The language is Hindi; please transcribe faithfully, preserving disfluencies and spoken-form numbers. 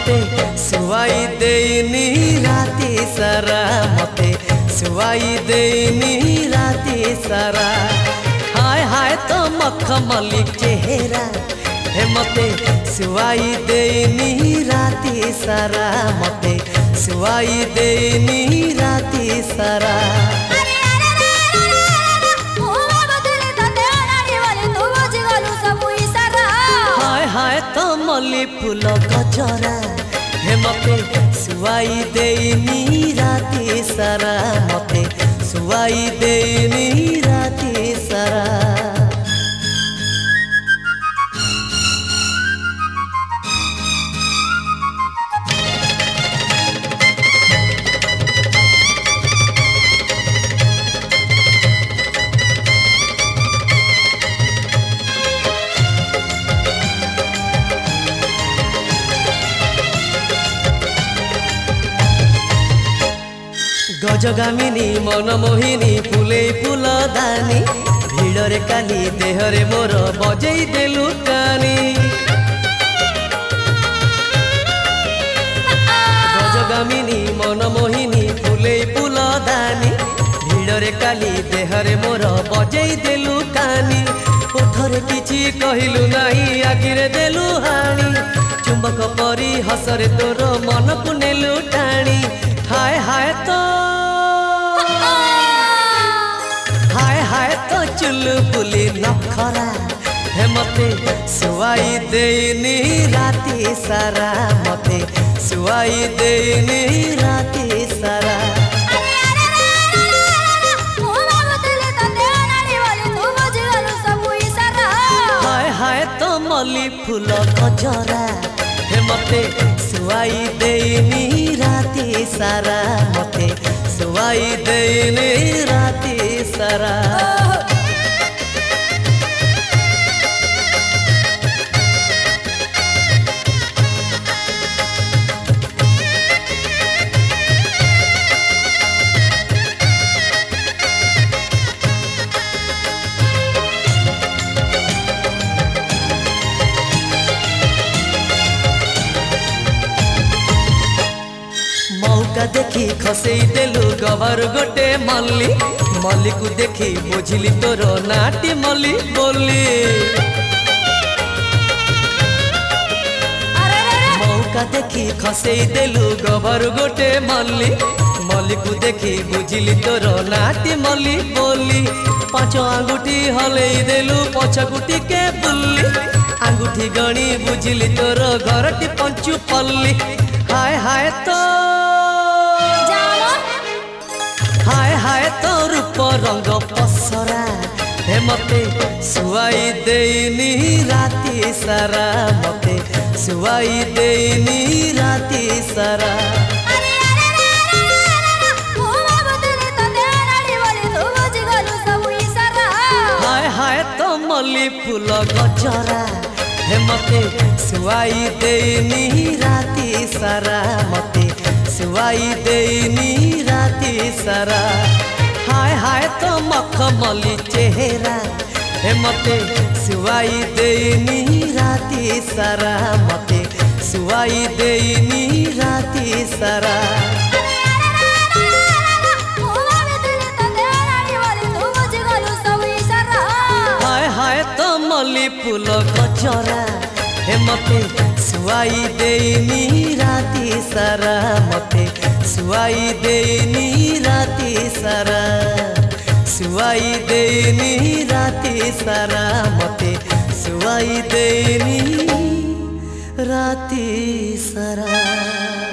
मते सुवाई देनी राती सारा, मते सुवाई देनी राती सारा। हाय हाय तो मखमली चेहरा हे मते सुवाई देनी राती सारा, मते सुवाई देनी राती सारा। तमली फूल गजरा हे मते सुवाई देनी राती सारा, मते सुवाई देनी राती सारा। गजगामिनी मनमोहिनी फुले फूल दानी भीड़रे कानी देहरे मोर बजई देलु कानी। गजगामिनी मनमोहिनी फुले फूल दानी भीड़रे कानी देहरे मोर बजई देलु कानी। ओठरे किछि कहिलु नाही आखिरे देलु हाणी, चुम्बक परी हसरे तोर मनकु नेलु टाणी। हाय हाय तो चुलबुली नखरा हे मते सुवाई देनी राती सारा, मते सुवाई देनी राती सारा। हाय हाय तो मली फूल गजरा हे मते सुवाई देनी राती सारा, मते सुवाई देनी राती सारा। देखी खसई देलु गवर गोटे मल्ली, मल्ली को देखी बुझिली तोर नाटी मल्ली बोली। मौका देखी खसई देलु गवर गोटे मल्ली, मल्ली को देखी बुझिली तोर नाटी मल्ली बोली। पाँच आंगुठी हलई देलु पछगुटी के बुल्ली, आंगुठी गणी बुझिली तोर घरटी पंचु पल्ली। हाय हाय तो हाय हाय तो रूप रंग पसरा हे मते सुवाई देनी राती सारा, मते सुवाई देनी राती सारा। हाय हाय तो मल्ली फूल गजरा हे मते सुवाई देनी राती सारा, मते सुवाई देनी राती सारा। हाय हाय तो मखमली चेहरा हे मते सुवाई देनी राती सारा, मते सुवाई देनी राती सारा। हाय हाय तो मल्ली फूल गजरा हे मते सुवाई देनी राती सारा, मते सुवाई देनी राती सारा। सुवाई देनी राती सारा, मते सुवाई देनी राती सारा।